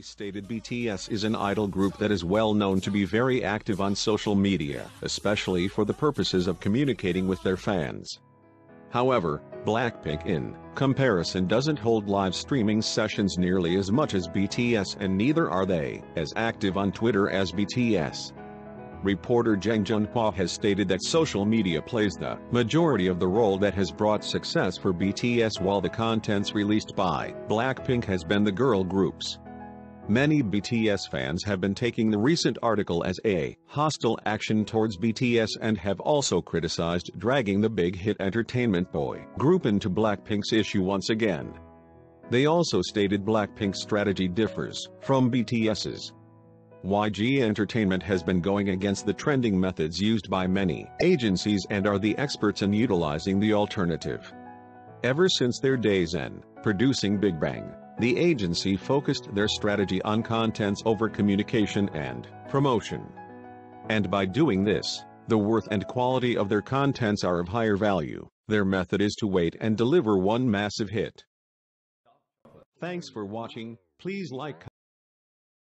They stated BTS is an idol group that is well known to be very active on social media, especially for the purposes of communicating with their fans. However, Blackpink in comparison doesn't hold live streaming sessions nearly as much as BTS, and neither are they as active on Twitter as BTS. Reporter Jang Jun-pa has stated that social media plays the majority of the role that has brought success for BTS, while the contents released by Blackpink has been the girl groups. Many BTS fans have been taking the recent article as a hostile action towards BTS and have also criticized dragging the Big Hit Entertainment boy group into Blackpink's issue once again. They also stated Blackpink's strategy differs from BTS's. YG Entertainment has been going against the trending methods used by many agencies and are the experts in utilizing the alternative. Ever since their days in producing Big Bang, the agency focused their strategy on contents over communication and promotion. And by doing this, the worth and quality of their contents are of higher value. Their method is to wait and deliver one massive hit. Thanks for watching. Please like,